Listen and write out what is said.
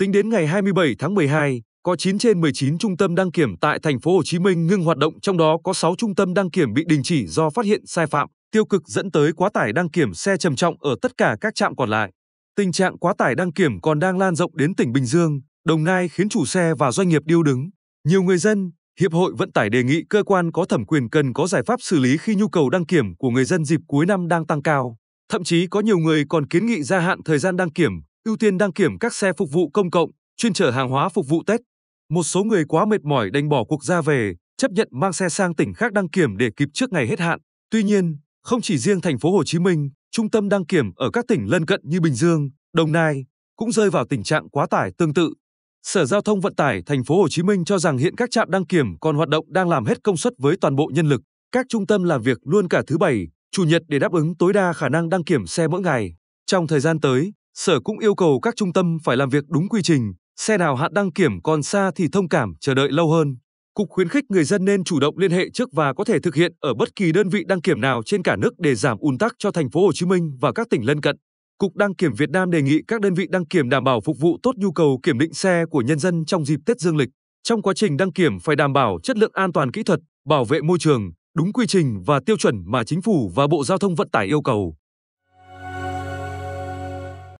Tính đến ngày 27 tháng 12, có 9 trên 19 trung tâm đăng kiểm tại Thành phố Hồ Chí Minh ngừng hoạt động, trong đó có 6 trung tâm đăng kiểm bị đình chỉ do phát hiện sai phạm, tiêu cực dẫn tới quá tải đăng kiểm xe trầm trọng ở tất cả các trạm còn lại. Tình trạng quá tải đăng kiểm còn đang lan rộng đến tỉnh Bình Dương, Đồng Nai khiến chủ xe và doanh nghiệp điêu đứng. Nhiều người dân, hiệp hội vận tải đề nghị cơ quan có thẩm quyền cần có giải pháp xử lý khi nhu cầu đăng kiểm của người dân dịp cuối năm đang tăng cao. Thậm chí có nhiều người còn kiến nghị gia hạn thời gian đăng kiểm, ưu tiên đăng kiểm các xe phục vụ công cộng, chuyên chở hàng hóa phục vụ Tết. Một số người quá mệt mỏi đành bỏ cuộc ra về, chấp nhận mang xe sang tỉnh khác đăng kiểm để kịp trước ngày hết hạn. Tuy nhiên, không chỉ riêng Thành phố Hồ Chí Minh, trung tâm đăng kiểm ở các tỉnh lân cận như Bình Dương, Đồng Nai cũng rơi vào tình trạng quá tải tương tự. Sở Giao thông Vận tải Thành phố Hồ Chí Minh cho rằng hiện các trạm đăng kiểm còn hoạt động đang làm hết công suất với toàn bộ nhân lực. Các trung tâm làm việc luôn cả thứ Bảy, Chủ nhật để đáp ứng tối đa khả năng đăng kiểm xe mỗi ngày. Trong thời gian tới, Sở cũng yêu cầu các trung tâm phải làm việc đúng quy trình, xe nào hạn đăng kiểm còn xa thì thông cảm chờ đợi lâu hơn. Cục khuyến khích người dân nên chủ động liên hệ trước và có thể thực hiện ở bất kỳ đơn vị đăng kiểm nào trên cả nước để giảm ùn tắc cho Thành phố Hồ Chí Minh và các tỉnh lân cận. Cục Đăng kiểm Việt Nam đề nghị các đơn vị đăng kiểm đảm bảo phục vụ tốt nhu cầu kiểm định xe của nhân dân trong dịp Tết dương lịch. Trong quá trình đăng kiểm phải đảm bảo chất lượng an toàn kỹ thuật, bảo vệ môi trường, đúng quy trình và tiêu chuẩn mà Chính phủ và Bộ Giao thông Vận tải yêu cầu.